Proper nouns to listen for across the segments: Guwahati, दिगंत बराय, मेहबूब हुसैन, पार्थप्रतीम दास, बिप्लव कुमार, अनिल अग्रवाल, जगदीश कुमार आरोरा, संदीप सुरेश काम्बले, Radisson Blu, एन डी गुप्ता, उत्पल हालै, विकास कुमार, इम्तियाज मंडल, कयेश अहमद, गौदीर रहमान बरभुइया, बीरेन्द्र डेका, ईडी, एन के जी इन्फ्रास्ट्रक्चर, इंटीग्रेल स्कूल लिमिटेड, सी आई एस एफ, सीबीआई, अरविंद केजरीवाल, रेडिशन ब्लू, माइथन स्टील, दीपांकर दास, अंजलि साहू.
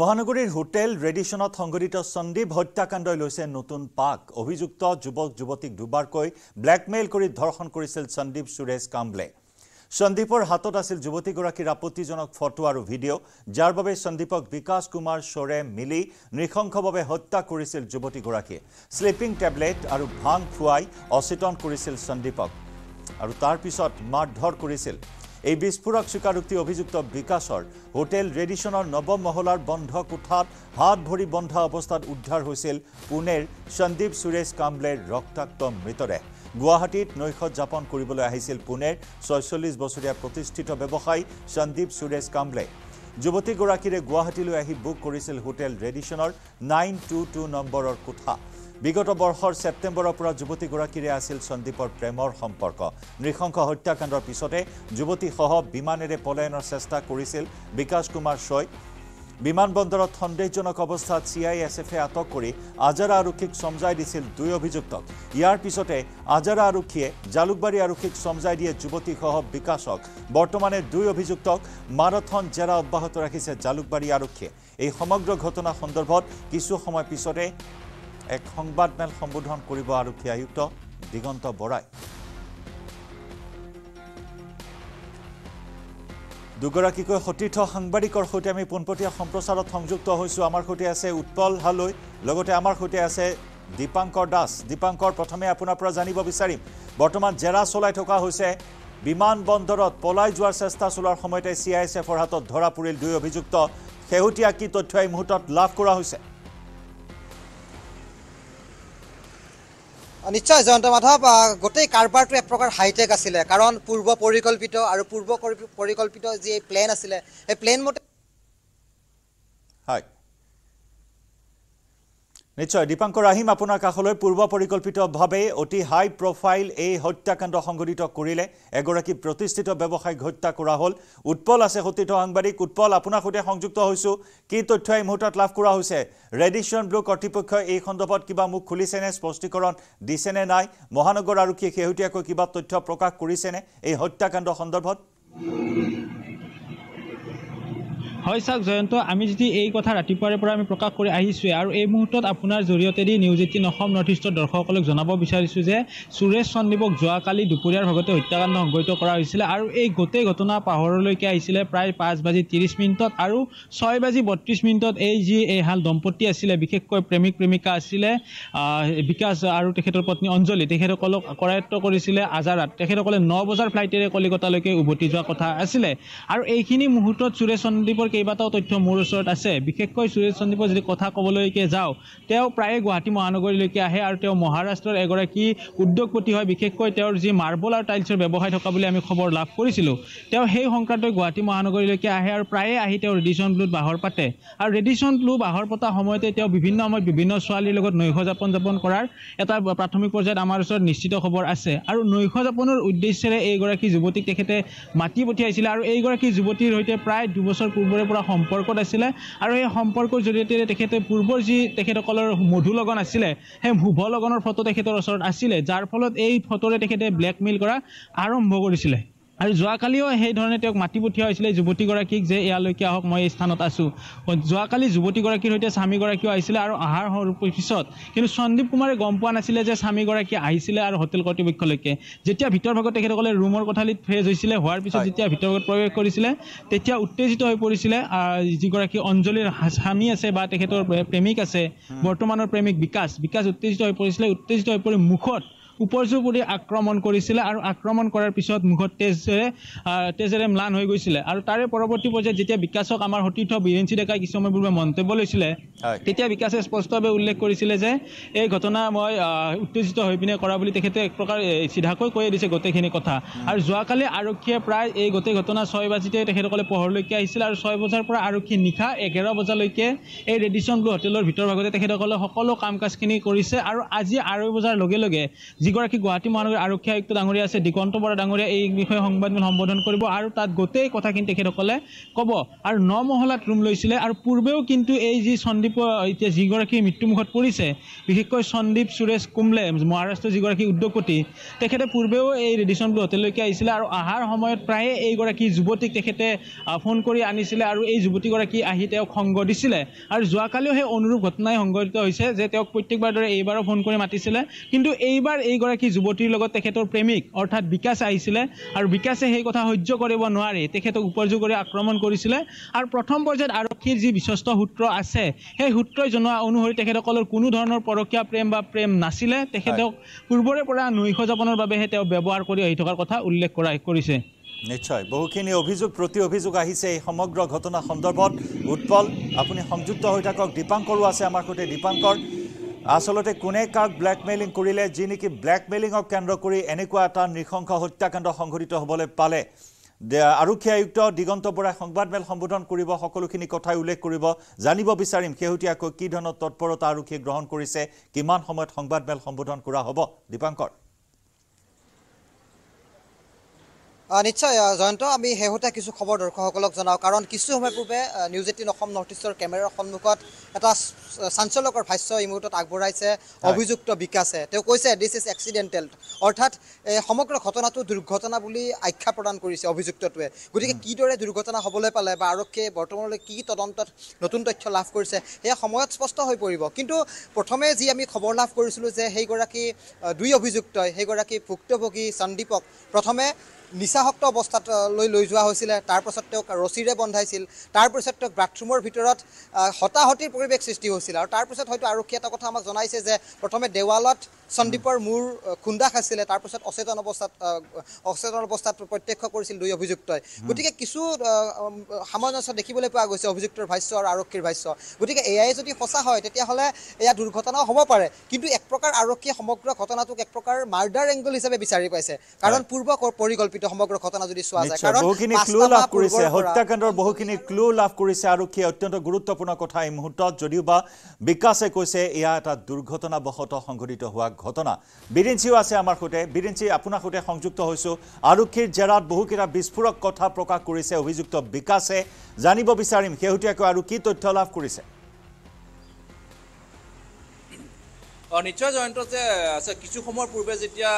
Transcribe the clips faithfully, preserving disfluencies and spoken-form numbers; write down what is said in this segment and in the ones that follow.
महानगरीर hotel Radisson संघटित संदीप हत्याकांड लैसे नतुन पाक अभियुक्त युवक युवतीक दुबारको ब्लैकमेल कर धर्षण कर संदीप सुरेश काम्बले संदीपर हाथत आसिल युवतीगराकीर आपत्तिजनक फटो और भिडिओ जार बारे संदीपक विकास कुमार शोरे मिली नृशंसभावे हत्या करिसिल युवतीगराकीये स्लिपिंग टेबलेट और भांग खुवाई अचेतन करिसिल संदीपक और तार पिছত मारधर करिसिल। এই বিস্ফোরক স্বীকারোক্তি অভিযুক্ত বিকাশৰ হোটেল ৰেডিছনৰ নৱম মহলাৰ বন্ধ কোঠাত হাত ভৰি বন্ধা অৱস্থাত উদ্ধাৰ হৈছিল পুনেৰ সন্দীপ সুৰেশ কাম্বলেৰ ৰক্তাক্ত মৃতদেহ। গুৱাহাটীত নৈশ যাপন কৰিবলৈ আহিছিল পুনেৰ ছয়চল্লিছ বছৰীয়া প্ৰতিষ্ঠিত ব্যৱসায়ী সন্দীপ সুৰেশ কাম্বলে। যুৱতীগৰাকীৰে গুৱাহাটীলৈ আহি বুক কৰিছিল হোটেল ৰেডিছনৰ নাইন টু টু নম্বৰৰ কোঠা। विगत बर्षर सेप्टेम्बरर पर युवतीगराकीरे आसिल संदीपर प्रेमर सम्पर्क। नृशंस हत्याकाण्डर पिछते युवतीसह विमानेरे पलायनर चेष्टा करिसिल विकास कुमार शय। विमानबन्दरत सन्देहजनक अवस्थात सी आई एस एफे आटक करि आजारा आरक्षीक समजाई दिसिल दुई अभियुक्तक। यार पिछते आजारा आरक्षीये जालुकबारी आरक्षीक समजाई दिए युवतीसह विकासक। बर्तमाने दुई अभियुक्तक माराथन जेरा अब्याहत राखिसे जालुकबारी आरक्षीये। एई समग्र घटना सन्दर्भत किछु समय पिछते एक संबादमेल सम्बोधन करिब आरक्षी आयुक्त दिगंत बराय। दुगराकीको सतीर्थ सांबादिकर सहित आमी पोनपटिया सम्प्रसारत संयुक्त होइछु। आमार सहित आछे उत्पल हालै, लगते आमार सहित आछे दीपांकर दास। दीपांकर, प्रथमे आपोनार पर जानिब बिचारिम, बर्तमान जेरा चलाई थका होइसे। विमान बन्दरत पलाई जोৱাৰ चेष्टा चलोৱাৰ সময়তে सि आइ एस एफर हातत धरा পৰিল দুই অভিযুক্ত। শেহতীয়া কি তথ্য এই মুহূৰ্তত লাভ কৰা হৈছে? निश्चय जयंत माधव गोटे कारबार तो एक प्रकार हाईटेक आसिले कारण पूर्व परिकल्पित और पूर्व परिकल्पित जी प्लेन आसिले ए प्लेन मते हाय निश्चय दीपांकर आहिम आपनार काखलै पूर्व परिकल्पित भावे अति हाई प्रोफाइल ए हत्याकांड संघटित करिले एगराकी प्रतिष्ठित व्यवसायिक हत्या करा हल। उत्पल आछे सतीर्थ सांबादिक। उत्पल, आपनार सहित संयुक्त होइछु, कि तथ्य ए मुहूर्तत लाभ करा होइसे? रेडिशन ब्लू कर्तृपक्षই এই সন্দৰ্ভত কিবা মুখ খুলিছেনে, স্পষ্টীকৰণ দিছেনে নাই? মহানগৰ আৰক্ষীয়ে শেহতীয়াকৈ কিবা তথ্য প্ৰকাশ কৰিছেনে এই হত্যাকাণ্ড সন্দৰ্ভত? হয় চাওক জয়ন্ত, আমি যদি এই কথা ৰাতিপুৱাৰে পৰা আমি প্ৰকাশ কৰি আহিছোঁ আৰু এই মুহূৰ্তত আপোনাৰ জৰিয়তেদি নিউজ এইটিন অসম নৰ্থ ইষ্টৰ দৰ্শকসকলক জনাব বিচাৰিছোঁ যে সুৰেশ সন্দীপক যোৱাকালি দুপৰীয়াৰ ভাগতে হত্যাকাণ্ড সংঘটিত কৰা হৈছিল আৰু এই গোটেই ঘটনা পাহৰলৈকে আহিছিলে প্ৰায় পাঁচ বাজি ত্ৰিছ মিনিটত আৰু ছয় বাজি বত্ৰিছ মিনিটত এই যি এইহাল দম্পতি আছিলে, বিশেষকৈ প্ৰেমিক প্ৰেমিকা আছিলে বিকাশ আৰু তেখেতৰ পত্নী অঞ্জলি, তেখেতসকলক কৰায়ত্ব কৰিছিলে আজাৰাত। তেখেতসকলে ন বজাৰ ফ্লাইটেৰে কলিকতালৈকে উভতি যোৱা কথা আছিলে আৰু এইখিনি মুহূৰ্তত সুৰেশ সন্দীপৰ কেইবাটাও তথ্য মোৰ ওচৰত আছে। বিশেষকৈ সুৰেশ সন্দীপৰ যদি কথা ক'বলৈকে যাওঁ, তেওঁ প্ৰায়ে গুৱাহাটী মহানগৰীলৈকে আহে আৰু তেওঁ মহাৰাষ্ট্ৰৰ এগৰাকী উদ্যোগপতি হয়। বিশেষকৈ তেওঁৰ যি মাৰ্বল আৰু টাইলছৰ ব্যৱসায় থকা বুলি আমি খবৰ লাভ কৰিছিলোঁ। তেওঁ সেই সংক্ৰান্ত গুৱাহাটী মহানগৰীলৈকে আহে আৰু প্ৰায়ে আহি তেওঁ ৰেডিছন ব্লুত বাহৰ পাতে আৰু ৰেডিছন ব্লু বাহৰ পতা সময়তে তেওঁ বিভিন্ন সময়ত বিভিন্ন ছোৱালীৰ লগত নৈশ যাপন যাপন কৰাৰ এটা প্ৰাথমিক পৰ্যায়ত আমাৰ ওচৰত নিশ্চিত খবৰ আছে আৰু নৈশ যাপনৰ উদ্দেশ্যেৰে এইগৰাকী যুৱতীক তেখেতে মাতি পঠিয়াইছিলে আৰু এইগৰাকী যুৱতীৰ সৈতে প্ৰায় দুবছৰ পূৰ্বে পৰা সম্পৰ্কত আছিলে আৰু এই সম্পৰ্কৰ জৰিয়তে তেখেতে পূৰ্বৰ যি তেখেতসকলৰ মধু লগন আছিলে সেই শুভ লগনৰ ফটো তেখেতৰ ওচৰত আছিলে, যাৰ ফলত এই ফটোৰে তেখেতে ব্লেকমেইল কৰা আৰম্ভ কৰিছিলে আৰু যোৱাকালিও সেই ধৰণে তেওঁক মাতি পঠিয়া হৈছিলে যুৱতীগৰাকীক যে ইয়ালৈকে আহক, মই এই স্থানত আছোঁ। যোৱাকালি যুৱতীগৰাকীৰ সৈতে স্বামীগৰাকীও আহিছিলে আৰু অহাৰ পিছত কিন্তু সন্দীপ কুমাৰে গম পোৱা নাছিলে যে স্বামীগৰাকী আহিছিলে আৰু হোটেল কৰ্তৃপক্ষলৈকে। যেতিয়া ভিতৰ ভাগত তেখেতসকলে ৰুমৰ কোঠালিত ফ্ৰেজ হৈছিলে, হোৱাৰ পিছত যেতিয়া ভিতৰ ভাগত প্ৰৱেশ কৰিছিলে তেতিয়া উত্তেজিত হৈ পৰিছিলে যিগৰাকী অঞ্জলিৰ স্বামী আছে বা তেখেতৰ প্ৰেমিক আছে, বৰ্তমানৰ প্ৰেমিক বিকাশ বিকাশ উত্তেজিত হৈ পৰিছিলে। উত্তেজিত হৈ পৰি মুখত উপৰ্যুপৰি আক্ৰমণ কৰিছিলে আৰু আক্ৰমণ কৰাৰ পিছত মুখত তেজেৰে তেজেৰে ম্লান হৈ গৈছিলে আৰু তাৰে পৰৱৰ্তী পৰ্যায়ত যেতিয়া বিকাশক আমাৰ সতীৰ্থ বীৰেঞ্চি ডেকাই কিছু সময় পূৰ্বে মন্তব্য লৈছিলে, তেতিয়া বিকাশে স্পষ্টভাৱে উল্লেখ কৰিছিলে যে এই ঘটনা মই উত্তেজিত হৈ পিনে কৰা বুলি তেখেতে এক প্ৰকাৰ চিধাকৈ কৈ দিছে গোটেইখিনি কথা। আৰু যোৱাকালি আৰক্ষীয়ে প্ৰায় এই গোটেই ঘটনা ছয় বাজিতে তেখেতসকলে পোহৰলৈকে আহিছিলে আৰু ছয় বজাৰ পৰা আৰক্ষী নিশা এঘাৰ বজালৈকে এই ৰেডিছন ব্লু হোটেলৰ ভিতৰ ভাগতে তেখেতসকলে সকলো কাম কাজখিনি কৰিছে আৰু আজি আঢ়ৈ বজাৰ লগে লগে যি जिगराकी गुवाहाटी महानगर आरक्षी आयुक्त डांगरिया आछे दिगंत बरा डांगरिया एई विषय संबादमेल सम्बोधन करिब आरो तात गोटेई কথা কিন্তু তেখেতসকলে কব আৰু ন মহলাত ৰুম লৈছিলে আৰু পূৰ্বেও কিন্তু এই যি সন্দীপ এতিয়া জিগৰাকী মৃত্যুমুখত পৰিছে বিশেষকৈ সন্দীপ সুৰেশ কুমলে মহাৰাষ্ট্ৰ জিগৰাকী উদ্যোগপতি তেখেতে পূৰ্বেও এই ৰেডিছন ব্লু হোটেললৈকে আহিছিলে আৰু আহাৰ সময়ত প্ৰায় এই গৰাকী যুৱতীক তেখেতে ফোন কৰি আনিছিলে আৰু এই যুৱতী গৰাকী আহি তেওঁ খংগ দিছিলে আৰু যোৱাকালিও সেই অনুৰূপ ঘটনাই সংঘটিত হৈছে যে তেওঁক প্ৰত্যেকবাৰ দৰে এইবাৰো ফোন কৰি মাতিছিলে কিন্তু এইবাৰ এই গৰাকী যুৱতীৰ লগত তেখেতৰ প্ৰেমিক অৰ্থাৎ বিকাশ আহিছিলে আৰু বিকাশে সেই কথা সহ্য কৰিব নোৱাৰি তেখেতক উপযোগ কৰি আক্ৰমণ কৰিছিলে আৰু প্ৰথম পৰ্যায়ত আৰক্ষীৰ যি বিশ্বস্ত সূত্ৰ আছে সেই সূত্ৰই জনোৱা অনুসৰি তেখেতসকলৰ কোনো ধৰণৰ পৰকীয়া প্ৰেম বা প্ৰেম নাছিলে তেখেতক পূৰ্বৰে পৰা নৈশ যাপনৰ বাবে হে তেওঁ ব্যৱহাৰ কৰি আহি থকাৰ কথা উল্লেখ কৰা কৰিছে নিশ্চয় বহুখিনি অভিযোগ প্ৰতি অভিযোগ আহিছে এই সমগ্ৰ ঘটনা সন্দৰ্ভত উৎপল আপুনি সংযুক্ত হৈ থাকক দীপাংকৰো আছে আমাৰ কোটে দীপাংকৰ आसलते कोने काक ब्लैकमेलिंग करिले जी निकी ब्लैकमेलिंगक केन्द्र करी एनेकुवा एटा नृशंस हत्याकाण्ड संघटित हबले पाले आरक्षी आयुक्त दिगंत बराय संबादमेल सम्बोधन करिब सकलोखिनि कथाय उल्लेख करिब जानिब बिचारिम केहुटियाको कि धन तत्परता आरक्षी ग्रहण करिसे किमान समयत संबादमेल सम्बोधन करा हब दीपांकर निश्चय जयंत आम शेहत किस खबर दर्शक जाना कारण किस समय पूर्वे न्यूज एटीन असम नर्थ इस्टर केमेरार सम्मुखत एटा चांचल्यकर भाष्य यह मुहूर्त आगबाइसे अभियुक्त विकाशे कैसे दिस इज एक्सिडेंटल अर्थात समग्र घटना दुर्घटना आख्या प्रदान अभियुक्तटे गति के किदरे दुर्घटना हबले पाले आरक्षी बर्तमान कि तदंत नतुन तथ्य लाभ करसे समय स्पष्ट हो पड़े किन्तु प्रथमे जी आम खबर लाभ करगराकी दुई अभियुक्त सैगराकी भुक्तभोगी संदीपक प्रथमे निशाशक्त अवस्थात लै लै जोৱা হৈছিল তাৰ পাছত তেওঁক ৰছিৰে বন্ধাইছিল তাৰ পাছত তেওঁক বাথৰুমৰ ভিতৰত হতাহতিৰ পৰিৱেশ সৃষ্টি হৈছিল আৰু তাৰ পাছত হয়তো আৰক্ষী এটা কথা আমাক জনাইছে যে প্ৰথমে দেৱালত সন্দীপৰ মূৰ খুন্দা খাইছিল তাৰ পাছত অচেতন অৱস্থাত অচেতন অৱস্থাত প্ৰত্যক্ষ কৰিছিল দুই অভিযুক্তই গতিকে কিছু সামঞ্জস্য দেখিবলৈ পোৱা গৈছে অভিযুক্তৰ ভাষ্য আৰু আৰক্ষীৰ ভাষ্য গতিকে এআই যদি সঁচা হয় তেতিয়াহ'লে এয়া দুৰ্ঘটনাও হ'ব পাৰে কিন্তু এক প্ৰকাৰ আৰক্ষীয়ে সমগ্ৰ ঘটনাটোক এক প্ৰকাৰ মাৰ্ডাৰ এংগল হিচাপে বিচাৰি পাইছে কাৰণ পূৰ্ব পৰিকল্পিত সমগ্ৰ ঘটনা যদি সোৱা যায় কাৰণ বহুখিনি ক্লু লাভ কৰিছে হত্যাকাণ্ডৰ বহুখিনি ক্লু লাভ কৰিছে আৰু কি অত্যন্ত গুৰুত্বপূৰ্ণ কথা এই মুহূৰ্তত যদিওবা বিকাশে কৈছে ইয়া এটা দুৰ্ঘটনা বহত সংঘটিত হোৱা ঘটনা বিৰিঞ্চিও আছে আমাৰ কোটে বিৰিঞ্চি আপোনাৰ কোটে সংযুক্ত হৈছো আৰু কি জেৰাত বহুকিটা বিস্ফোৰক কথা প্ৰকাশ কৰিছে অভিযুক্ত বিকাশে জানিব বিচাৰিম হেউটিয়াকৈ আৰু কি তথ্য লাভ কৰিছে निश्चय जयंत से किसु समय पूर्वे जेतिया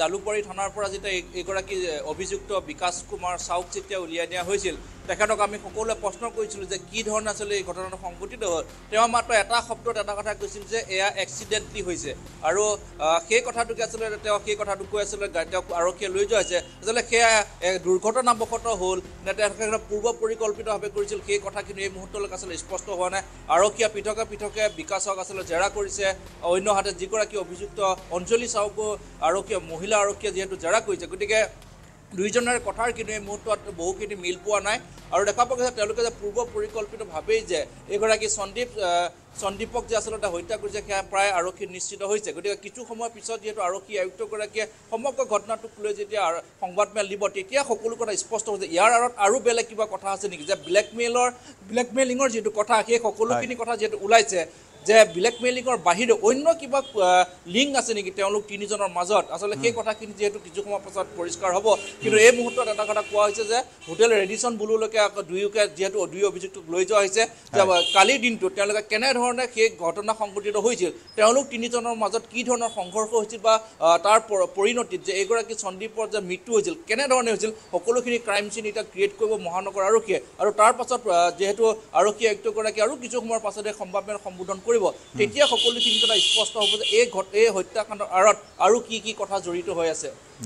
जालुकबारी थानार पर एगराकी अभियुक्त विकास कुमार साउक जेतिया उलियाइ दिया होइसिल तेखेतक आमि सकलोले प्रश्न करिसिलु जे कि धरण आसले ए घटनाटा संघटित हल तेव मात्र एटा शब्दत एटा कथा कहिसिल जे एया एक्सिडेंटली होइसे आरो हे कथाटुके आसले तेव हे कथाटुक कै आसले गातेक आरखिया লৈ যোৱা হৈছে आसले हे दुर्घटनावशत हल ने तेखेतक पूर्व परिकल्पितभावे करिसिल हे कथाखिनि ए मुहूर्तलक आसले स्पष्ट होआ नाइ आरखिया पृथके पृथके विकासक आसले जेरा करिसे अन्य हाथे जिगराकी अभियुक्त अंजलि साहूको आरक्षी महिला आरक्षी जेहेतु जेरा करिसे गतिके दुइजनर कथार किन्तु ए मुहूर्त बहुखिनि मिल पोआ नाइ और देखा पागे पूर्व परिकल्पित भावे जे एगराकी संदीप संदीपक जो आसलते हत्या करिसे प्राय आरक्षी निश्चित होइसे गतिके किछु समय पिছত जेहेतु आरक्षी आयुक्तगराकीये समग्र घटनाटुक লৈ जेतिया संबादमेल দিব তেতিয়া সকলো কথা স্পষ্ট হৈছে ইয়াৰ আৰত আৰু বেলেগ কিবা কথা আছে নেকি যে ব্ল্যাকমেইলৰ ব্ল্যাকমেইলিংৰ যেটো কথা সেই সকলোখিনি কথা যেটো উলাইছে जे ब्लैकमेलिंगर बाहिरे अन्य किबा लिंक आछे नेकि तेओलोक तिनिजনৰ মাজত आसले সেই কথাখিনি যেহেতু কিছু সময় পাছত পৰিষ্কাৰ হ'ব কিন্তু এই মুহূৰ্তত এটা কথা কোৱা হৈছে যে হোটেল ৰেডিছন ব্লু লকে দুয়োকে যেহেতু দুই অভিযুক্তক লৈ যোৱা হৈছে কালি দিনটো তেওঁলোকে কেনে ধৰণে সেই ঘটনা সংঘটিত হৈছিল তেওঁলোক তিনিজনৰ মাজত কি ধৰণৰ সংঘৰ্ষ হৈছিল বা তাৰ পৰিণতিত যে এগৰাকী সন্দীপৰ যে মৃত্যু হৈছিল কেনে ধৰণে হৈছিল সকলোখিনি ক্ৰাইম সিন এটা ক্ৰিয়েট কৰিব মহানগৰ আৰক্ষীয়ে আৰু তাৰ পাছত যেহেতু আৰক্ষী আয়ুক্তগৰাকী আৰু কিছু সময়ৰ পাছতে সম্ভাৱনাৰ সম্বোধন स्पष्ट हत्याकाण्ड आड़त और कि कथा जड़ित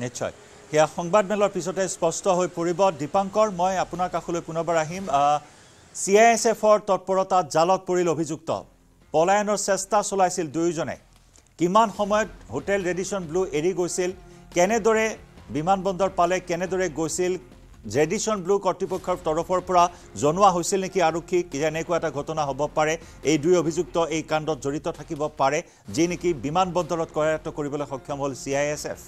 निश्चय या संबादमेलर पिछते स्पष्ट हो पड़े दीपांकर मैं अपना पुनर्बार सी आई एस एफर तत्परता जालत परिल अभियुक्त पलायनर चेष्टा चलाइसिल दुयोजने किमान समयत होटेल रेडिसन ब्लू एरि गइसिल केनेदरे विमानबंदर पाले केनेदरे गइसिल रेडिसन ब्लू कर्तृपक्षर तरफर परा जनुआ होइसिल नेकि आरक्षी केनेकुवा एटा घटना हब पारे एई दुई अभियुक्त एई काण्डत जड़ित थाकिब पारे जे नेकि विमानबंदरत करायत्त करिबोले सक्षम हल सी आई एस एफ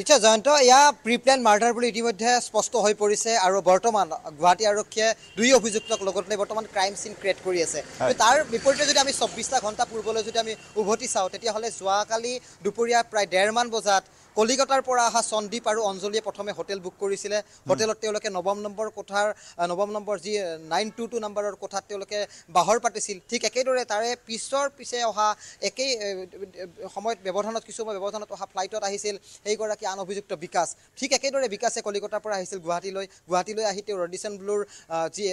निश्चय जयंत यहाँ प्री प्लेन मार्डार इतिम्य स्पष्ट हो परिसे और बर्तमान गुवाहाटी आरक्षे दुई अभियुक्तक लगत बर्तमान क्राइम सीन क्रिएट कर तार विपरीते जो चौबीस घंटा पूर्वले जो उभति चाओ तेतियाहले जुवा काली दुपरिया प्राय डेढ़ मान बजात कलिकतार पर अहा संदीप और अंजलिए प्रथम होटेल बुक करिसिले होटेलत नवम नम्बर कोठार नवम number G nine two two number कोठात बाहर पातिसिल ठीक एकदरे तारे पिछर पिछे अहा एक समय व्यवधान किसुमान व्यवधान अहा फ्लाइटत आहिसिल एगराकी आन अभियुक्त विकास ठीक एकदरे विकासे कलिकतार पर आहिसिल गुवाहाटी लै गुवाहाटी लै आहि रेडिसन ब्लुर जी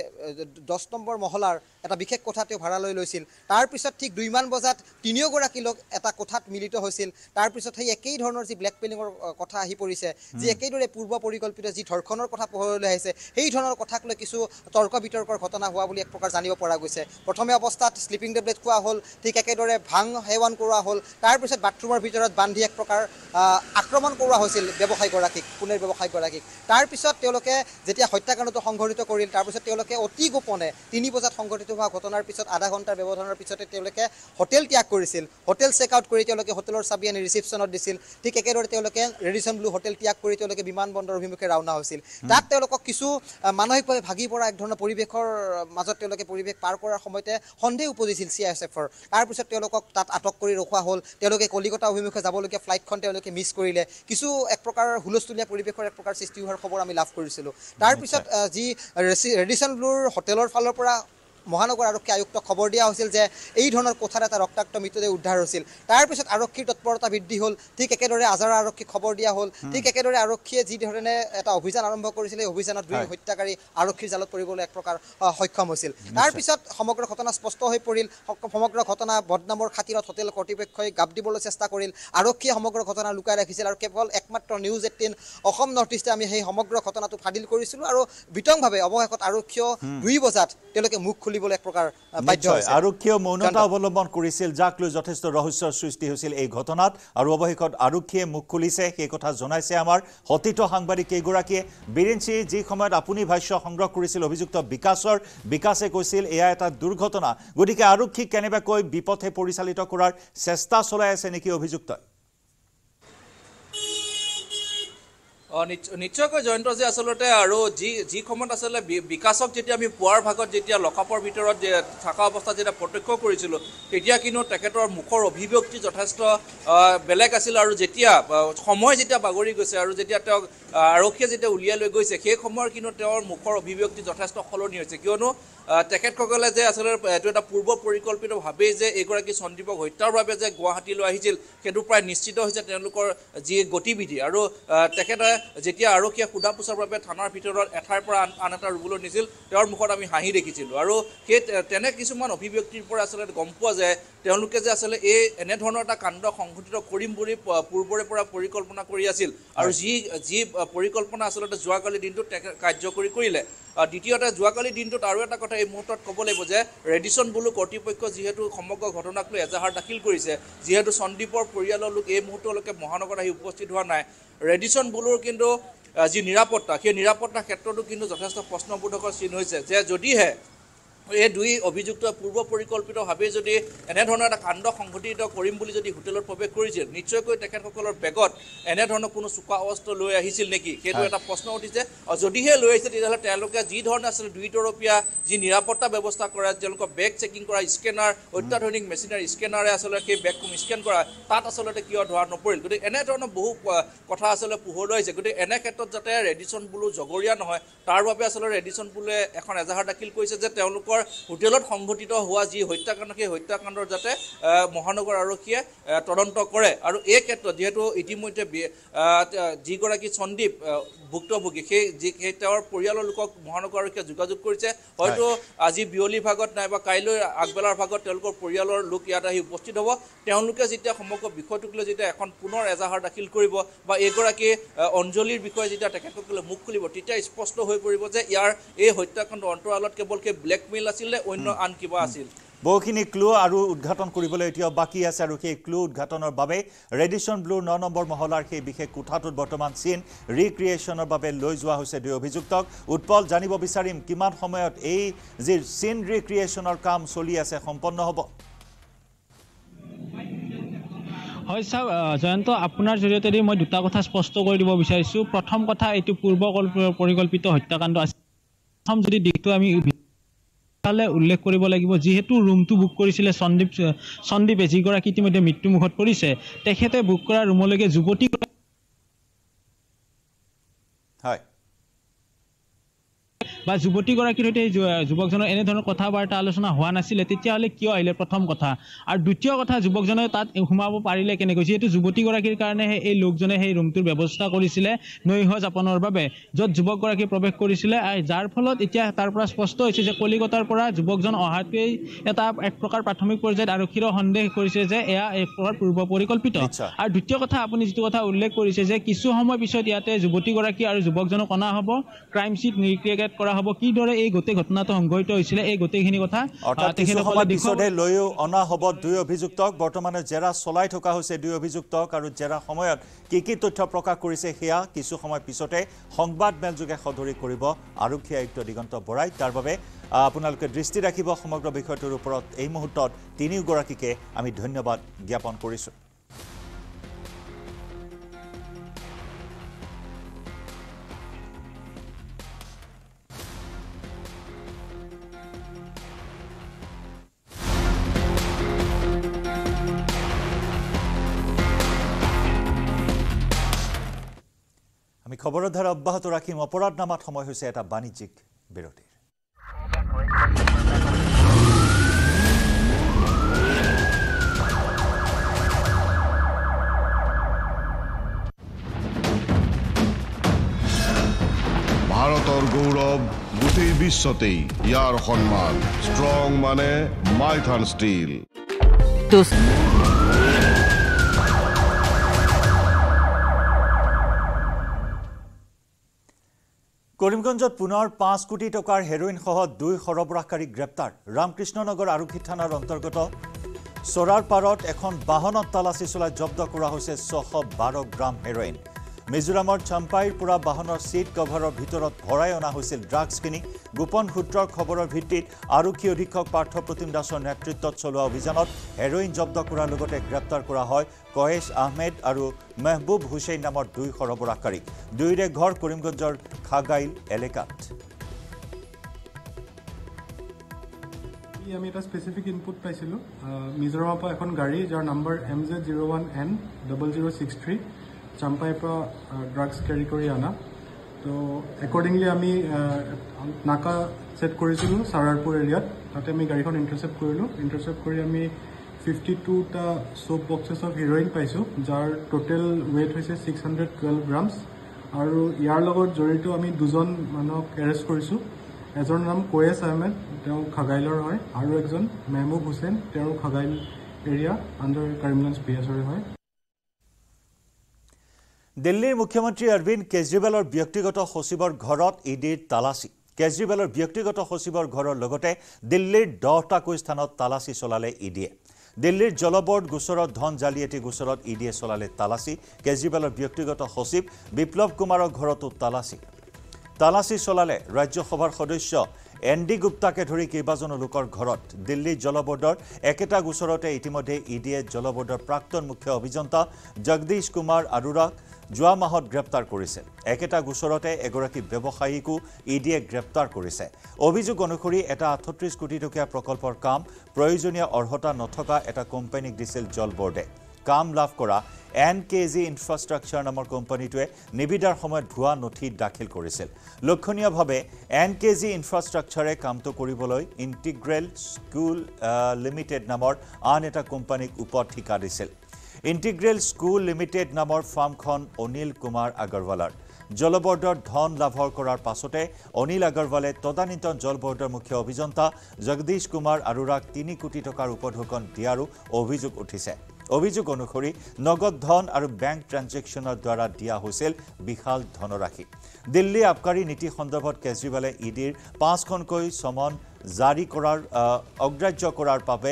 दस नम्बर महलार एटा विशेष कोठा भाड़ा लै लैसिल तार पिছত ठीक दुई मान बजात तीनियोगराकी लोक एटा कोठात मिलित होइसिल तार पिছত हे एकै धৰণৰ जी ब्लेक कथा आहि परिसे जी एकेदरे पूर्व परिकल्पित जी धर्षणर कथा पोहरले आइसे हेइ धৰণৰ कथाक লৈ কিছু তৰ্ক বিতৰ্কৰ ঘটনা হোৱা বুলি এক প্ৰকাৰ জানিব পৰা গৈছে। প্ৰথমে অৱস্থাত স্লিপিং টেবলেট খোৱা হ'ল, ঠিক একেদৰে ভাং হেৱান কৰা হ'ল, তাৰ পিছত বাথৰুমৰ ভিতৰত বান্ধি এক প্ৰকাৰ আক্ৰমণ কৰা হৈছিল ব্যৱসায়ী গৰাকীক, পুনৰ ব্যৱসায়ী গৰাকীক। তাৰ পিছত তেওঁলোকে যেতিয়া হত্যাকাণ্ডটো সংঘটিত কৰিল তাৰ পিছত তেওঁলোকে অতি গোপনে তিনি বজাত সংঘটিত হোৱা ঘটনাৰ পিছত আধা ঘণ্টাৰ ব্যৱধানৰ পিছতে তেওঁলোকে হোটেল ত্যাগ কৰিছিল। হোটেল চেক আউট কৰি তেওঁলোকে হোটেলৰ চাবি আনি ৰিসেপচনত দিছিল। ঠিক একেদৰে रेडिसन ब्लू होटेल त्याग विमान बंदर अभिमुखे रावना होइसिल। तक किसु मानसिकभावे भागी पड़ा एक परिवेशर मजत पार करार समयते सन्देह उपजिल सी आई एस एफर तार पिছত तक आटक कर रखा हल। कलिकता अभिमुखे जाबलगीया फ्लाइट मिस करिले किसु एक प्रकार हुलस्थुलिया परिवेशर एक प्रकार सृष्टि होवार खबर आमी लाभ करिसिलो। तार पिছত जी रेडिसन ब्लुर होटेलर फालर परा महानगर आरक्षी आयुक्त खबर दिया होसिल जे एई धৰণৰ कोठार एटा रक्ताक्त मृतदेह उद्धार होसिल। तार पिছত आरक्षीर तत्परता बृद्धि हल। ठीक एकेदरे आजार आरक्षी खबर दिया हल। ठीक एकेदरे आरक्षीये जी धৰণে এটা অভিযান আৰম্ভ কৰিছিল এই অভিযানত দুই হত্যাকাৰী আৰক্ষীৰ জালত পৰিবলৈ এক প্ৰকাৰ সক্ষম হৈছিল। তাৰ পিছত সমগ্ৰ ঘটনা স্পষ্ট হৈ পৰিল। সমগ্ৰ ঘটনা বদনামৰ খাতিৰত হোটেল কৰ্তৃপক্ষই গাপ দিবলৈ চেষ্টা কৰিল। আৰক্ষীয়ে সমগ্ৰ ঘটনা লুকাই ৰাখিছিল আৰু কেৱল একমাত্ৰ নিউজ এইটিন অসম নৰ্থ ইষ্টে আমি সেই সমগ্ৰ ঘটনাটো ফাদিল কৰিছিলো আৰু বিতংভাৱে অৱশেষত আৰক্ষীয়ে দুই বজাত তেওঁলোকে মুখ খুলি एक प्रकार आरक्षीय मौनता अवलम्बन करिसिल जाक लो जथेष्ट रहस्य सृष्टि होइसिल ए घटनात आरो अवहेकत आरक्षीय मुख खुलिसे हे कथा जनाइसे आमार हतित सांबादिक केगुराकिए बिरेनसी जे समयत आपुनी भाष्य संग्रह करिसिल अभियुक्त विकासर विकासे कइसिल एया एटा दुर्घटना गदिके आरक्षी केनेबा কৈ বিপথে পৰিচালিত কৰাৰ চেষ্টা চলাই আছে নেকি অভিযুক্ত निश्चयक जयंत जी आसलते और जी जी समय आस विकासक जी पुवार भागत जैसे लकअपर भर थका अवस्था जैसे प्रत्यक्ष करते कितर मुखर अभिव्यक्ति जथेष्ट बेलेग आसिल और समय जैसे बागरी गई और जैसे उलियाल गई सै समय कितर मुखर अभिव्यक्ति जथेष्ट सलनी क्यों तकतकले जे आसलते पूर्व परिकल्पित भावे एगराकी संदीपक हत्यार भावे गुवाहाटी आईटो प्राय निश्चित होते जी गतिविधि और तक যেতিয়া আৰক্ষী খুদা পোছাৰ বাবে থানাৰ ভিতৰত এঠাইৰ পৰা আন এটা ৰুবলৈ নিছিল তেওঁৰ মুখত আমি হাঁহি দেখিছিলো আৰু সেই তেনে কিছুমান অভিব্যক্তিৰ পৰা আচলতে গম পোৱা যায় তেওঁলোকে যে আচলতে এই এনে ধৰণৰ এটা কাণ্ড সংঘটিত কৰিম বুলি পূৰ্বৰে পৰা পৰিকল্পনা কৰি আছিল আৰু যি যি পৰিকল্পনা আচলতে যোৱাকালি দিনটো কাৰ্যকৰী কৰিলে। দ্বিতীয়তে যোৱাকালি দিনটোত আৰু এটা কথা এই মুহূৰ্তত ক'ব লাগিব যে ৰেডিছন ব্লু কৰ্তৃপক্ষ যিহেতু সমগ্ৰ ঘটনাক লৈ এজাহাৰ দাখিল কৰিছে যিহেতু সন্দীপৰ পৰিয়ালৰ লোক এই মুহূৰ্তলৈকে মহানগৰত আহি উপস্থিত হোৱা নাই ৰেডিছন ব্লুৰ কিন্তু যি নিৰাপত্তা সেই নিৰাপত্তাৰ ক্ষেত্ৰতো কিন্তু যথেষ্ট প্ৰশ্নবোধকৰ চিন হৈছে যে যদিহে এই দুই অভিযুক্ত পূৰ্ব পৰিকল্পিতভাৱে যদি এনেধৰণৰ এটা কাণ্ড সংঘটিত কৰিম বুলি যদি হোটেলত প্ৰৱেশ কৰিছিল নিশ্চয়কৈ তেখেতসকলৰ বেগত এনেধৰণৰ কোনো চুকা অস্ত্ৰ লৈ আহিছিল নেকি সেইটো এটা প্ৰশ্ন উঠিছে। আৰু যদিহে লৈ আহিছে তেতিয়াহ'লে তেওঁলোকে যি ধৰণে আচলতে দুই তৰপীয়া যি নিৰাপত্তা ব্যৱস্থা কৰা তেওঁলোকৰ বেগ চেকিং কৰা স্কেনাৰ অত্যাধুনিক মেচিনাৰী স্কেনাৰে আচলতে সেই বেগসমূহ স্কেন কৰা তাত আচলতে কিয় ধৰা নপৰিল গতিকে এনেধৰণৰ বহু কথা আচলতে পোহৰলৈ আহিছে গতিকে এনে ক্ষেত্ৰত যাতে ৰেডিছন ব্লু জগৰীয়া নহয় তাৰ বাবে আচলতে ৰেডিছন ব্লুৱে এখন এজাহাৰ দাখিল কৰিছে যে তেওঁলোকৰ হোটেলত সংঘটিত হোৱা যি হত্যাকাণ্ড সেই হত্যাকাণ্ডৰ যাতে মহানগৰ আৰক্ষীয়ে তদন্ত কৰে। আৰু এই ক্ষেত্ৰত যিহেতু ইতিমধ্যে যিগৰাকী সন্দীপ ভুক্তভোগী সেই যি তেওঁৰ পৰিয়ালৰ লোকক মহানগৰ আৰক্ষীয়ে যোগাযোগ কৰিছে হয়তো আজি বিয়লি ভাগত নাইবা কাইলৈ আগবেলাৰ ভাগত তেওঁলোকৰ পৰিয়ালৰ লোক ইয়াত আহি উপস্থিত হ'ব তেওঁলোকে যেতিয়া সমগ্ৰ বিষয়টোক লৈ যেতিয়া এখন পুনৰ এজাহাৰ দাখিল কৰিব বা এইগৰাকী অঞ্জলিৰ বিষয়ে যেতিয়া তেখেতসকলে মুখ খুলিব তেতিয়া স্পষ্ট হৈ পৰিব যে ইয়াৰ এই হত্যাকাণ্ড অন্তৰালত কেৱল সেই ব্লেকমেইল बहुखिनि क्लू और उद्घाटन बाकी आछे क्लू उद्घाटनर बारे रेडिसन ब्लू नौ नम्बर महलार सेइ विशेष कोठाटोत बर्तमान सीन रिक्रिएशनर बारे लै जोवा होइसे दुइ अभियुक्तक। उत्पल जानिब बिचारिम किमान समयत एइ जे सीन रिक्रिएशनर काम चलि आछे सम्पन्न हब হয় স্যার জয়ন্ত, আপনার জৰিয়তে মই দুটা কথা স্পষ্ট কৰি দিব বিচাৰিছো। প্ৰথম কথা, এইটো পূৰ্ব পৰিকল্পিত হত্যাকাণ্ড আছিল। প্ৰথম যদি দিকটো আমি তালে উল্লেখ কৰিব লাগিব, যেহেতু ৰুমটো বুক কৰিছিল সন্দীপ সন্দীপ এজিগৰা কিতিমতে মৃত্যুমুখত পৰিছে, তেখেতে বুক কৰা ৰুমলৈকে যুৱতী হয় বা যুৱতীগৰাকীৰ সৈতে যুৱকজনৰ এনে ধৰণৰ কথাবাৰ্তা আলোচনা হোৱা নাছিল, তেতিয়াহলে কিয় আহিলে? প্ৰথম কথা। আৰু দ্বিতীয় কথা, যুৱকজনে তাত সোমাব পাৰিলে কেনেকৈ? যিহেতু যুৱতীগৰাকীৰ কাৰণে এই লোকজনে সেই ৰুমটোৰ ব্যৱস্থা কৰিছিলে নৈহ যাপনৰ বাবে, য'ত যুৱকগৰাকী প্ৰৱেশ কৰিছিলে, যাৰ ফলত এতিয়া তাৰ পৰা স্পষ্ট হৈছে যে কলিকতাৰ পৰা যুৱকজন অহাতকৈ এটা এক প্ৰকাৰ প্ৰাথমিক পৰ্যায়ত আৰক্ষীৰ সন্দেহ কৰিছে যে এয়া এক প্ৰকাৰ পূৰ্ব পৰিকল্পিত। আৰু দ্বিতীয় কথা, আপুনি যিটো কথা উল্লেখ কৰিছে যে কিছু সময় পিছত ইয়াতে যুৱতীগৰাকী আৰু যুৱকজনক অনা হ'ব, ক্ৰাইম চিট নিক্ৰিয়েট কৰা হ'ব, কি দৰে এই গোটেই ঘটনাটো সংঘটিত হৈছিল এই গোটেইখিনি কথা তেখেতসকলে বিষয়ে লৈ অনা হ'ব। দুই অভিযুক্তক বৰ্তমানে জেৰা চলাই থকা হৈছে। দুই অভিযুক্তক আৰু জেৰা সময়ত কি কি তথ্য প্ৰকাশ কৰিছে সেয়া কিছু সময় পিছতে সংবাদ মেলযোগে সদৰি কৰিব আৰক্ষী আয়ুক্ত দিগন্ত বৰাই। তাৰ বাবে আপোনালোকে দৃষ্টি ৰাখিব। সমগ্ৰ বিষয়টোৰ ওপৰত এই মুহূৰ্তত তিনিওগৰাকীকে আমি ধন্যবাদ জ্ঞাপন কৰিছোঁ। আমি খবৰৰ ধাৰা অব্যাহত ৰাখিম। অপৰাধনামাত সময় হৈছে এটা বাণিজ্যিক বিৰতিৰ। ভাৰতৰ গৌৰৱ গোটেই বিশ্বতেই, ইয়াৰ সন্মান ষ্ট্ৰং মানে মাইথান ষ্টীল। কৰিমগঞ্জত পুনৰ পাঁচ কোটি টকাৰ হেৰোইন সহ দুই সৰবৰাহকাৰী গ্ৰেপ্তাৰ। ৰামকৃষ্ণনগৰ আৰক্ষী থানাৰ অন্তৰ্গত চৰাৰপাৰত এখন বাহনত তালাচী চলাই জব্দ কৰা হৈছে ছশ বাৰ গ্ৰাম হেৰোইন। মিজোৰামৰ চাম্পাইৰ পৰা বাহনৰ সিট কভাৰৰ ভিতৰত ভৰাই অনা হৈছিল ড্ৰাগছখিনি। গোপন সূত্ৰৰ খবৰৰ ভিত্তিত আৰক্ষী অধীক্ষক পাৰ্থপ্ৰতীম দাসৰ নেতৃত্বত চলোৱা অভিযানত হেৰোইন জব্দ কৰাৰ লগতে গ্ৰেপ্তাৰ কৰা হয় কয়েশ আহমেদ আৰু মেহবুব হুছেইন নামৰ দুই সৰবৰাহকাৰীক। দুয়োৰে ঘৰ কৰিমগঞ্জৰ খাগাইল এলেকাত। আমি এটা স্পেসিফিক ইনপুট পাইছিলোঁ মিজোৰামৰ পৰা এখন গাড়ী, যাৰ number M J zero' one N double zero' six three চাম্পাইৰ পৰা ড্ৰাগছ কেৰি কৰি অনা। তো একৰ্ডিংলি আমি নাকা চেট কৰিছিলোঁ চাৰাৰপুৰ এৰিয়াত। তাতে আমি গাড়ীখন ইণ্টাৰচেপ্ট কৰিলোঁ। ইণ্টাৰচেপ্ট কৰি আমি ফিফটি টুটা চোপ বক্সেছ অফ হিৰইন পাইছোঁ, যাৰ টোটেল ৱেইট হৈছে ছিক্স হাণ্ড্ৰেড টুৱেল্ভ গ্ৰামছ। আৰু ইয়াৰ লগত জড়িত আমি দুজন মানুহক এৰেষ্ট কৰিছোঁ। এজনৰ নাম কয়েছ আহমেদ, তেওঁ খাগাইলৰ হয়, আৰু এজন মেহবুব হুছেইন, তেওঁ Khagail area under Karimganj P এছৰ হয়। দিল্লীৰ মুখ্যমন্ত্ৰী অৰবিন্দ কেজৰিৱালৰ ব্যক্তিগত সচিবৰ ঘৰত ইডিৰ তালাচী। কেজৰিৱালৰ ব্যক্তিগত সচিবৰ ঘৰৰ লগতে দিল্লীৰ দহটাকৈ স্থানত তালাচী চলালে ইডিয়ে। দিল্লীৰ জলবৰ্ড গোচৰৰ ধন জালিয়াতি গোচৰত ইডিয়ে চলালে তালাচী। কেজৰিৱালৰ ব্যক্তিগত সচিব বিপ্লৱ কুমাৰৰ ঘৰতো তালাচী তালাচী চলালে ৰাজ্যসভাৰ সদস্য এন ডি গুপ্তাকে ধৰি কেইবাজনো লোকৰ ঘৰত। দিল্লী জলবৰ্ডৰ একেটা গোচৰতে ইতিমধ্যে ইডিয়ে জলবৰ্ডৰ প্ৰাক্তন মুখ্য অভিযন্তা জগদীশ কুমাৰ আৰোৰাক যোৱা মাহত গ্ৰেপ্তাৰ কৰিছে। একেটা গোচৰতে এগৰাকী ব্যৱসায়ীকো ইডিয়ে গ্ৰেপ্তাৰ কৰিছে। অভিযোগ অনুসৰি এটা আঠত্ৰিছ কোটি টকীয়া প্ৰকল্পৰ কাম প্ৰয়োজনীয় অৰ্হতা নথকা এটা কোম্পানীক দিছিল জলবৰ্ডে। কাম লাভ কৰা এন কে জি ইনফ্ৰাষ্ট্ৰাকচাৰ নামৰ কোম্পানীটোৱে নিবিদাৰ সময়ত ভুৱা নথি দাখিল কৰিছিল। লক্ষণীয়ভাৱে এন কে জি ইনফ্ৰাষ্ট্ৰাকচাৰে কামটো কৰিবলৈ ইণ্টিগ্ৰেল স্কুল লিমিটেড নামৰ আন এটা কোম্পানীক ওপৰ ঠিকা দিছিল। ইণ্টিগ্ৰেল স্কুল লিমিটেড নামৰ ফাৰ্মখন অনিল কুমাৰ আগৰৱালাৰ। জলবৰ্ডৰ ধন লাভৰ কৰাৰ পাছতে অনিল আগৰৱালে তদানীন্তন জলবৰ্ডৰ মুখ্য অভিযন্তা জগদীশ কুমাৰ আৰোৰাক তিনি কোটি টকাৰ উপঢৌকন দিয়াৰো অভিযোগ উঠিছে। অভিযোগ অনুসৰি নগদ ধন আৰু বেংক ট্ৰানজেকশ্যনৰ দ্বাৰা দিয়া হৈছিল বিশাল ধনৰাশি। দিল্লী আবকাৰী নীতি সন্দৰ্ভত কেজৰিৱালে ইডিৰ পাঁচখনকৈ চমন জাৰি কৰাৰ অগ্ৰাহ্য কৰাৰ বাবে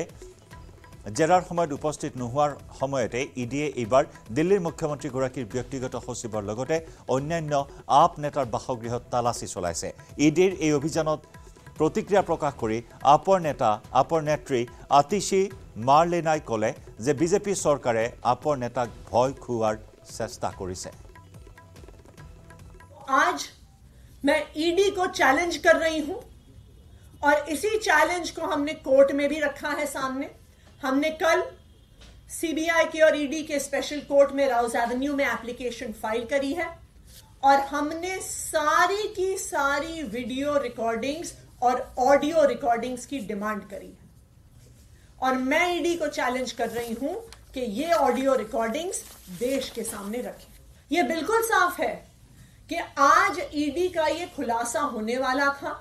জেৰাৰ সময়ত উপস্থিত নোহোৱাৰ সময়তে ইডিয়ে এইবাৰ দিল্লীৰ মুখ্যমন্ত্ৰীগৰাকীৰ ব্যক্তিগত সচিবৰ লগতে অন্যান্য আপ নেতাৰ বাসগৃহত তালাচী চলাইছে। ইডিৰ এই অভিযানত প্ৰতিক্ৰিয়া প্ৰকাশ কৰি আপৰ নেতা আপৰ নেত্ৰী আতিশী मार्लेनाई कले जे बीजेपी सरकारे आपर नेताक भय खुआर चेष्टा करिसे। आज मैं ईडी को चैलेंज कर रही हूं और इसी चैलेंज को हमने कोर्ट में भी रखा है सामने। हमने कल सीबीआई के और ईडी के स्पेशल कोर्ट में राउज एवेन्यू में एप्लीकेशन फाइल करी है और हमने सारी की सारी वीडियो रिकॉर्डिंग्स और ऑडियो रिकॉर्डिंग्स की डिमांड करी है। और मैं ईडी को चैलेंज कर रही हूं कि ये ऑडियो रिकॉर्डिंग्स देश के सामने रखें। ये बिल्कुल साफ है कि आज ईडी का ये खुलासा होने वाला था।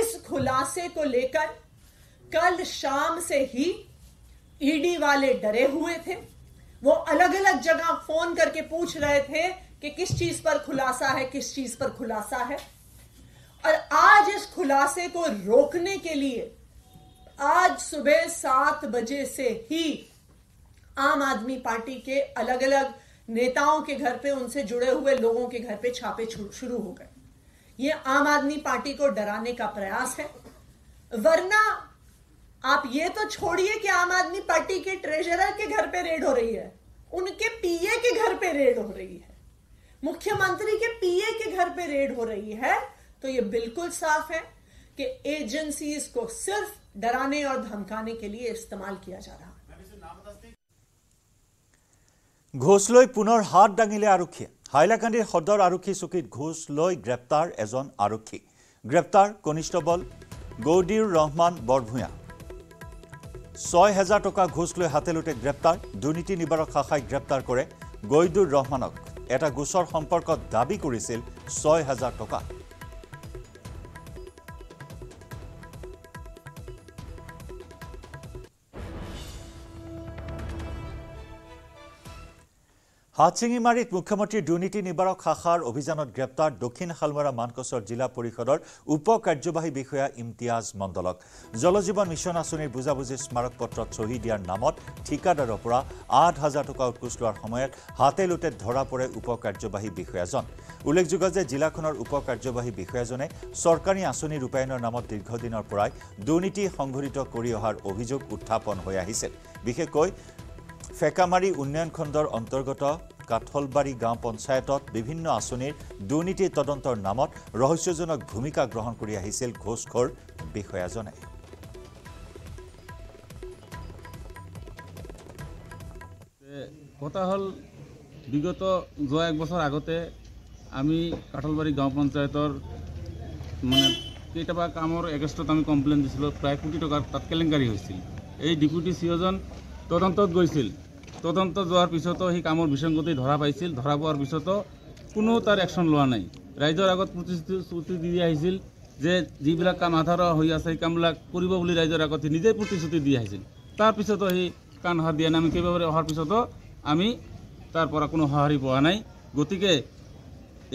इस खुलासे को लेकर कल शाम से ही ईडी वाले डरे हुए थे। वो अलग अलग जगह फोन करके पूछ रहे थे कि किस चीज पर खुलासा है, किस चीज पर खुलासा है। और आज इस खुलासे को रोकने के लिए आज सुबह सात बजे से ही आम आदमी पार्टी के अलग अलग नेताओं के घर पे, उनसे जुड़े हुए लोगों के घर पे छापे शुरू हो गए। ये आम आदमी पार्टी को डराने का प्रयास है, वरना आप ये तो छोड़िए कि आम आदमी पार्टी के ट्रेजरर के घर पे रेड हो रही है, उनके पीए के घर पे रेड हो रही है, मुख्यमंत्री के पीए के घर पे रेड हो रही है। तो ये बिल्कुल साफ है कि एजेंसीज को सिर्फ डराने और धमकाने के लिए इस्तेमाल किया जा रहा। घूस लै पुनर हाथ दाঙিলে आरक्षीये। हाइलाकांडी सदर आरक्षी चौकीत घूस लै ग्रेप्तार एजन आरक्षी। ग्रेप्तार कनिष्ठबल गौदीर रहमान बरभूया। छय हजार टका घूस लै हाते लुटे ग्रेप्तार। दुर्नीति निवारक शाखाय ग्रेप्तार करे गौदीर रहमानक। एटा घूसर सम्पर्कत दाबी करिছিল छय हजार टका। हाथिङিমাৰীত मुख्यमंत्री दुर्नीति निवारक शाखार अभियानत ग्रेप्तार दक्षिण हालमरा मानकसर जिला परिषदर उप कार्यवाही विषया इम्तियाज मंडलक। जलजीवन मिशन आँचनिर बुझाबुझी स्मारकपत्रत सही दियार नामत ठिकादारर परा आठ हजार टका उत्कुच लोৱাৰ সময়ত हाते লুটে ধৰা পৰে উপ कार्यवाही विषयाजन। উল্লেখযোগ্য যে জিলাখনৰ উপ कार्यवाही विषयाजने सरकारी आँचनि ৰূপায়ণৰ নামত দীৰ্ঘদিনৰ পৰাই দুৰ্নীতি সংঘটিত কৰি অহাৰ অভিযোগ উত্থাপন হৈ আহিছে। বিশেষকৈ फेकामारी उन्नयन खंडर अंतर्गत काठलबाड़ी गांव पंचायत विभिन्न आँचनिर दुर्नीति तदंतर नामत रहस्यजनक भूमिका ग्रहण कर आहिसिल घोषखोर विषयाजने। कथा हल विगत जो एक बछर आगते आमी काठलबाड़ी गांव पंचायतर माने केइटाबा कामर एगेस्टत आमी कमप्लेन दिसिलो। प्राय कोटी टकार तत केलेंकारि होइसिल। एइ डिप्यूटी सीओजन तदंतत गइसिल। तदंत जोৱাৰ পিছতো হি কামৰ বিসংগতি ধৰা পাইছিল। ধৰা পোৱাৰ পিছতো কোনো তাৰ একশন লোৱা নাই। ৰাইজৰ আগত প্ৰতিশ্ৰুতি দি আহিছিল যে যিবিলাক কাম আধাৰ হৈ আছে সেই কামবিলাক কৰিব বুলি ৰাইজৰ আগত নিজে প্ৰতিশ্ৰুতি দি আহিছিল। তাৰ পিছতো হি কানহাৰ দিয়া নামি কেইবাৰে অহাৰ পিছতো আমি তাৰ পৰা কোনো সহাৰি পোৱা নাই। গতিকে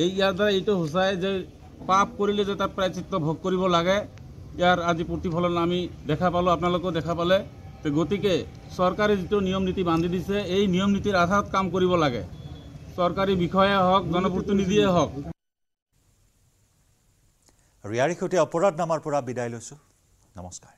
এই ইয়াৰ দ্বাৰা এইটো হুচাই যে পাপ কৰিলে যে তাৰ প্ৰায়শ্চিত্ত ভোগ কৰিব লাগে। ইয়াৰ আজি প্ৰতিফলন আমি দেখা পালোঁ, আপোনালোকো দেখা পালে। तो गति के सरकारे जी नियम नीति बांधि दिसे ये नियम नीतिर आधारत काम करिब लागे। सरकारी विषया हक जनप्रतिनिधिये हक। रियारि खते अपराध नामार पुरा विदाय लैछु। नमस्कार।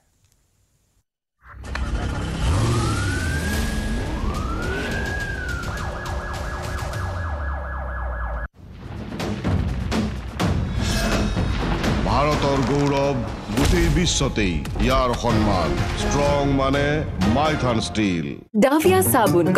भारतर गौरव गोटेई विश्वते यार सम्मान स्ट्रंग माने माइथन स्टील डाविया साबुन।